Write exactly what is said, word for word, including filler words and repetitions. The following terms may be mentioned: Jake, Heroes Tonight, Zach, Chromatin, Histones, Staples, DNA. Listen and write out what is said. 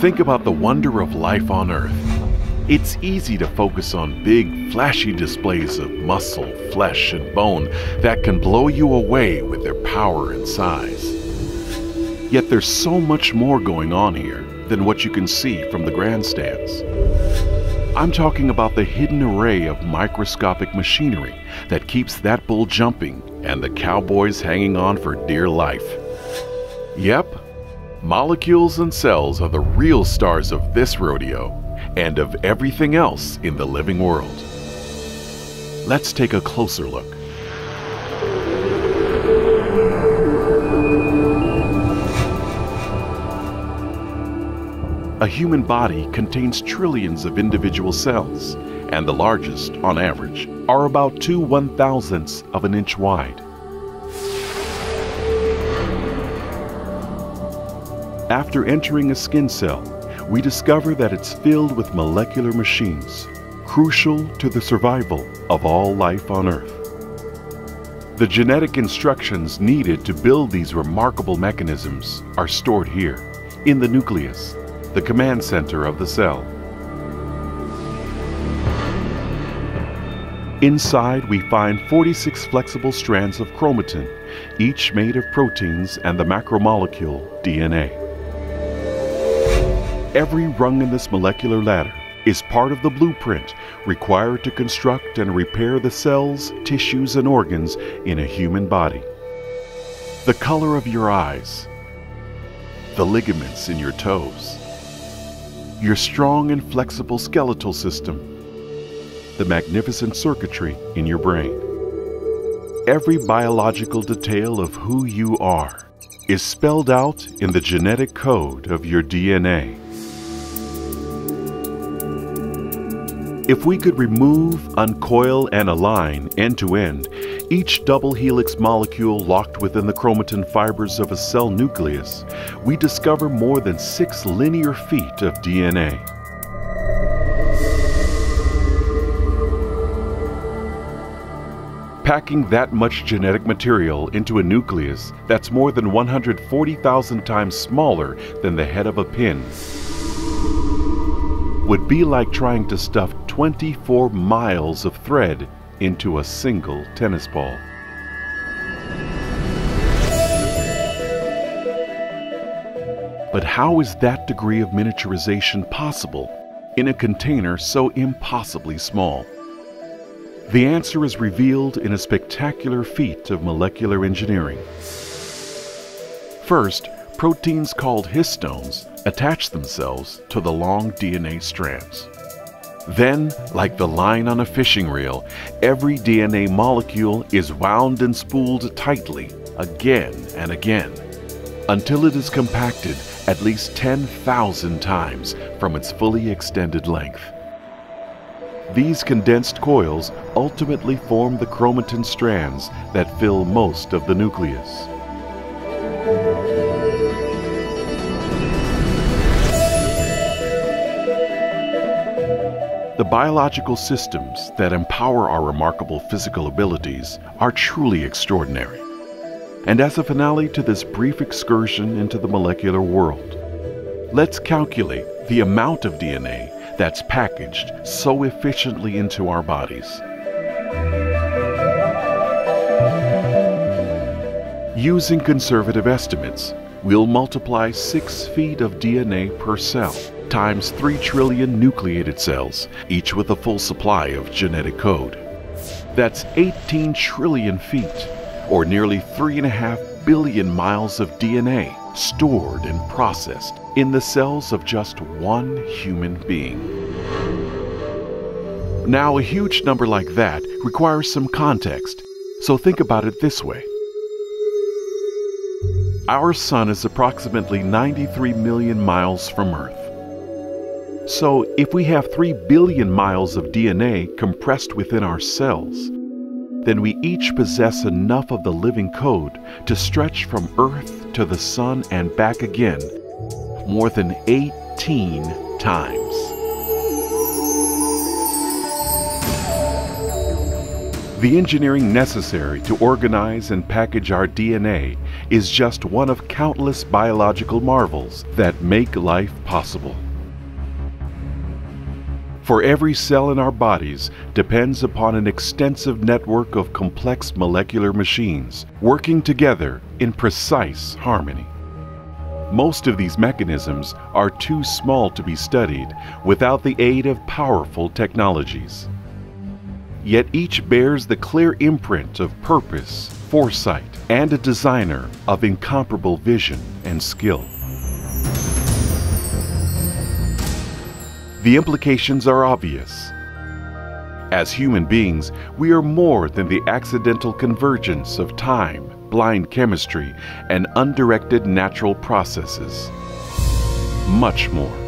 think about the wonder of life on Earth, it's easy to focus on big, flashy displays of muscle, flesh, and bone that can blow you away with their power and size. Yet there's so much more going on here than what you can see from the grandstands. I'm talking about the hidden array of microscopic machinery that keeps that bull jumping and the cowboys hanging on for dear life. Yep, molecules and cells are the real stars of this rodeo and of everything else in the living world. Let's take a closer look. A human body contains trillions of individual cells, and the largest, on average, are about two one-thousandths of an inch wide. After entering a skin cell, we discover that it's filled with molecular machines, crucial to the survival of all life on Earth. The genetic instructions needed to build these remarkable mechanisms are stored here, in the nucleus, the command center of the cell. Inside, we find forty-six flexible strands of chromatin, each made of proteins and the macromolecule D N A. Every rung in this molecular ladder is part of the blueprint required to construct and repair the cells, tissues, and organs in a human body. The color of your eyes, the ligaments in your toes, your strong and flexible skeletal system, the magnificent circuitry in your brain. Every biological detail of who you are is spelled out in the genetic code of your D N A. If we could remove, uncoil, and align end-to-end each double helix molecule locked within the chromatin fibers of a cell nucleus, we discover more than six linear feet of D N A. Packing that much genetic material into a nucleus that's more than one hundred forty thousand times smaller than the head of a pin would be like trying to stuff twenty-four miles of thread into a single tennis ball. But how is that degree of miniaturization possible in a container so impossibly small? The answer is revealed in a spectacular feat of molecular engineering. First, proteins called histones attach themselves to the long D N A strands. Then, like the line on a fishing reel, every D N A molecule is wound and spooled tightly, again and again, until it is compacted at least ten thousand times from its fully extended length. These condensed coils ultimately form the chromatin strands that fill most of the nucleus. The biological systems that empower our remarkable physical abilities are truly extraordinary. And as a finale to this brief excursion into the molecular world, let's calculate the amount of D N A that's packaged so efficiently into our bodies. Using conservative estimates, we'll multiply six feet of D N A per cell, times three trillion nucleated cells, each with a full supply of genetic code. That's eighteen trillion feet, or nearly three point five billion miles of D N A stored and processed in the cells of just one human being. Now, a huge number like that requires some context, so think about it this way. Our sun is approximately ninety-three million miles from Earth. So, if we have three billion miles of D N A compressed within our cells, then we each possess enough of the living code to stretch from Earth to the sun and back again more than eighteen times. The engineering necessary to organize and package our D N A is just one of countless biological marvels that make life possible. For every cell in our bodies depends upon an extensive network of complex molecular machines working together in precise harmony. Most of these mechanisms are too small to be studied without the aid of powerful technologies. Yet each bears the clear imprint of purpose, foresight, and a designer of incomparable vision and skill. The implications are obvious. As human beings, we are more than the accidental convergence of time, blind chemistry, and undirected natural processes. Much more.